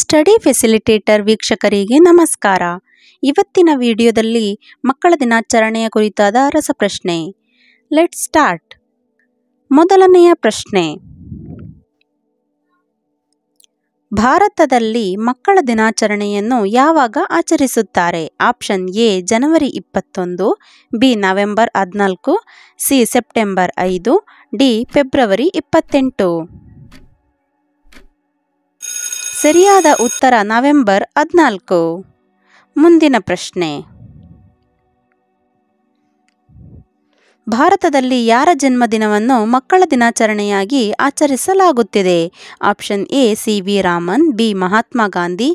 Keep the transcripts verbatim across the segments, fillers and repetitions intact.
Study facilitator ವೀಕ್ಷಕರಿಗೆ ನಮಸ್ಕಾರ. ಇವತ್ತಿನ ವಿಡಿಯೋದಲ್ಲಿ ಮಕ್ಕಳ ದಿನಾಚರಣೆಯ ಕುರಿತಾದ ರಸಪ್ರಶ್ನೆ. Let start. ಮೊದಲನೆಯ ಪ್ರಶ್ನೆ, ಭಾರತದಲ್ಲಿ ಮಕ್ಕಳ ದಿನಾಚರಣೆಯನ್ನು ಯಾವಾಗ ಆಚರಿಸುತ್ತಾರೆ? ಆಪ್ಷನ್ ಎ ಜನವರಿ ಇಪ್ಪತ್ತೊಂದು, ಬಿ ನವೆಂಬರ್ ಹದಿನಾಲ್ಕು, ಸಿ ಸೆಪ್ಟೆಂಬರ್ ಐದು, ಡಿ ಫೆಬ್ರವರಿ ಇಪ್ಪತ್ತೆಂಟು. ಸರಿಯಾದ ಉತ್ತರ ನವೆಂಬರ್ ಹದಿನಾಲ್ಕು. ಮುಂದಿನ ಪ್ರಶ್ನೆ, ಭಾರತದಲ್ಲಿ ಯಾರ ಜನ್ಮದಿನವನ್ನು ಮಕ್ಕಳ ದಿನಾಚರಣೆಯಾಗಿ ಆಚರಿಸಲಾಗುತ್ತಿದೆ? Option A C V Raman, B Mahatma Gandhi,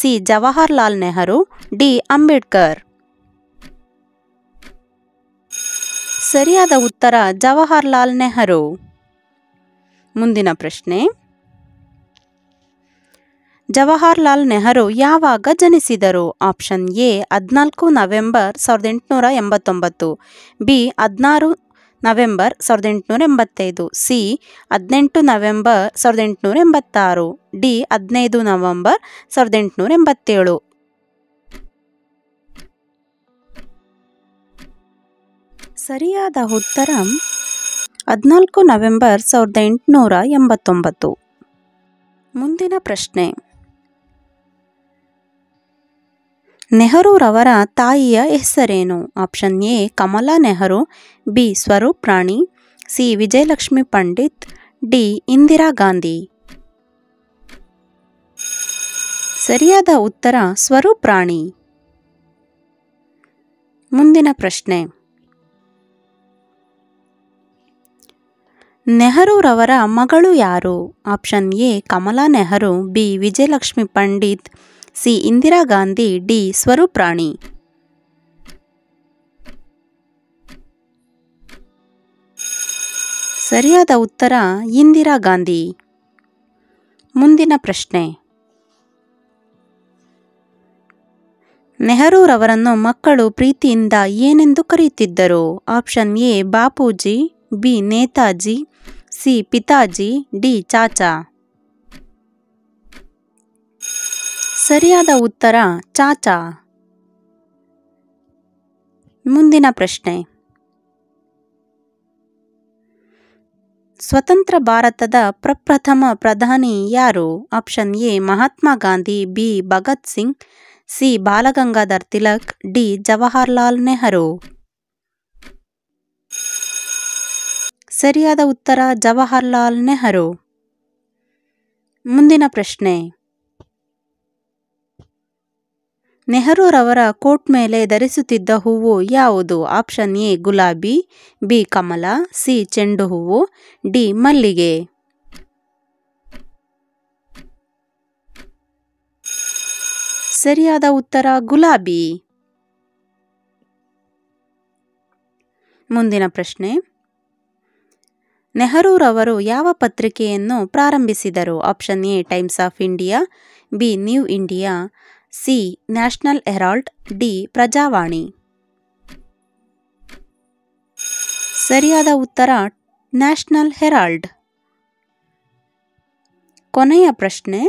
C Jawaharlal Nehru, D Ambedkar. ಸರಿಯಾದ ಉತ್ತರ ಜವಾಹರ್ಲಾಲ್ ನೆಹರು. ಮುಂದಿನ ಪ್ರಶ್ನೆ, ಜವಾಹರ್ಲಾಲ್ ನೆಹರು ಯಾವಾಗ ಜನಿಸಿದರು? ಆಪ್ಷನ್ ಎ ಹದಿನಾಲ್ಕು ನವೆಂಬರ್ ಸಾವಿರದ ಎಂಟುನೂರ ಎಂಬತ್ತೊಂಬತ್ತು, ಬಿ ಹದಿನಾರು ನವೆಂಬರ್ ಸಾವಿರದ ಎಂಟುನೂರ ಎಂಬತ್ತೈದು, ಸಿ ಹದಿನೆಂಟು ನವೆಂಬರ್ ಸಾವಿರದ ಎಂಟುನೂರ ಎಂಬತ್ತಾರು, ಡಿ ಹದಿನೈದು ನವೆಂಬರ್ ಸಾವಿರದ ಎಂಟುನೂರ ಎಂಬತ್ತೇಳು. ಸರಿಯಾದ ಉತ್ತರ ಹದಿನಾಲ್ಕು ನವೆಂಬರ್ ಸಾವಿರದ ಎಂಟುನೂರ ಎಂಬತ್ತೊಂಬತ್ತು. ಮುಂದಿನ ಪ್ರಶ್ನೆ, ನೆಹರೂರವರ ತಾಯಿಯ ಹೆಸರೇನು? Option A Kamala Nehru, B Swarup Rani, C Vijayalakshmi Pandit, D Indira Gandhi. ಸರಿಯಾದ ಉತ್ತರ ಸ್ವರೂಪ್ ರಾಣಿ. ಮುಂದಿನ ಪ್ರಶ್ನೆ, ನೆಹರೂರವರ ಮಗಳು ಯಾರು? Option A Kamala Nehru, B Vijayalakshmi Pandit, C Indira Gandhi, D Swarup Rani. ಸರಿಯಾದ ಉತ್ತರ ಇಂದಿರಾ ಗಾಂಧಿ. ಮುಂದಿನ ಪ್ರಶ್ನೆ, ನೆಹರೂರವರನ್ನು ಮಕ್ಕಳು ಪ್ರೀತಿಯಿಂದ ಏನೆಂದು ಕರೆಯುತ್ತಿದ್ದರು? Option A Bapuji, B Netaji, C Pitaji, D Chacha. ಸರಿಯಾದ ಉತ್ತರ ಚಾಚಾ. ಮುಂದಿನ ಪ್ರಶ್ನೆ, ಸ್ವತಂತ್ರ ಭಾರತದ ಪ್ರಪ್ರಥಮ ಪ್ರಧಾನಿ ಯಾರು? Option A Mahatma Gandhi, B Bhagat Singh, C Balagangadhar Tilak, D Jawaharlal Nehru. ಸರಿಯಾದ ಉತ್ತರ ಜವಾಹರ್ಲಾಲ್ ನೆಹರು. ಮುಂದಿನ ಪ್ರಶ್ನೆ, ನೆಹರೂರವರ ಕೋಟ್ ಮೇಲೆ ಧರಿಸುತ್ತಿದ್ದ ಹೂವು ಯಾವುದು? ಆಪ್ಷನ್ ಎ ಗುಲಾಬಿ, ಬಿ ಕಮಲ, ಸಿ ಚೆಂಡು ಹೂವು, ಡಿ ಮಲ್ಲಿಗೆ. ಸರಿಯಾದ ಉತ್ತರ ಗುಲಾಬಿ. ಮುಂದಿನ ಪ್ರಶ್ನೆ, ನೆಹರೂರವರು ಯಾವ ಪತ್ರಿಕೆಯನ್ನು ಪ್ರಾರಂಭಿಸಿದರು? Option A Times of India, B New India, C National Herald, D Prajavani. ಸರಿಯಾದ ಉತ್ತರ ನ್ಯಾಷನಲ್ ಹೆರಾಲ್ಡ್. ಕೊನೆಯ ಪ್ರಶ್ನೆ,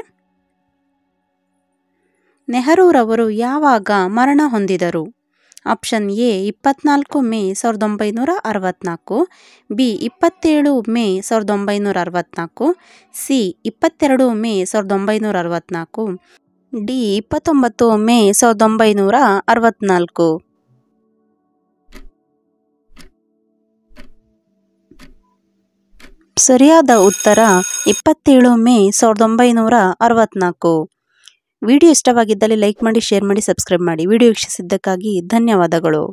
ನೆಹರೂರವರು ಯಾವಾಗ ಮರಣ ಹೊಂದಿದರು? ಆಪ್ಷನ್ ಎ ಇಪ್ಪತ್ನಾಲ್ಕು ಮೇ ಸಾವಿರದ ಒಂಬೈನೂರ ಅರವತ್ನಾಲ್ಕು, ಬಿ ಇಪ್ಪತ್ತೇಳು ಮೇ ಸಾವಿರದ ಒಂಬೈನೂರ ಅರವತ್ನಾಲ್ಕು, ಸಿ ಇಪ್ಪತ್ತೆರಡು ಮೇ ಸಾವಿರದ ಒಂಬೈನೂರ ಅರವತ್ನಾಲ್ಕು, ಡಿ ಇಪ್ಪತ್ತೊಂಬತ್ತು ಮೇ ಸಾವಿರದ ಒಂಬೈನೂರ ಅರವತ್ನಾಲ್ಕು. ಸರಿಯಾದ ಉತ್ತರ ಇಪ್ಪತ್ತೇಳು ಮೇ ಸಾವಿರದ ಒಂಬೈನೂರ ಅರವತ್ನಾಲ್ಕು. ವಿಡಿಯೋ ಇಷ್ಟವಾಗಿದ್ದಲ್ಲಿ ಲೈಕ್ ಮಾಡಿ, ಶೇರ್ ಮಾಡಿ, ಸಬ್ಸ್ಕ್ರೈಬ್ ಮಾಡಿ. ವಿಡಿಯೋ ವೀಕ್ಷಿಸಿದ್ದಕ್ಕಾಗಿ ಧನ್ಯವಾದಗಳು.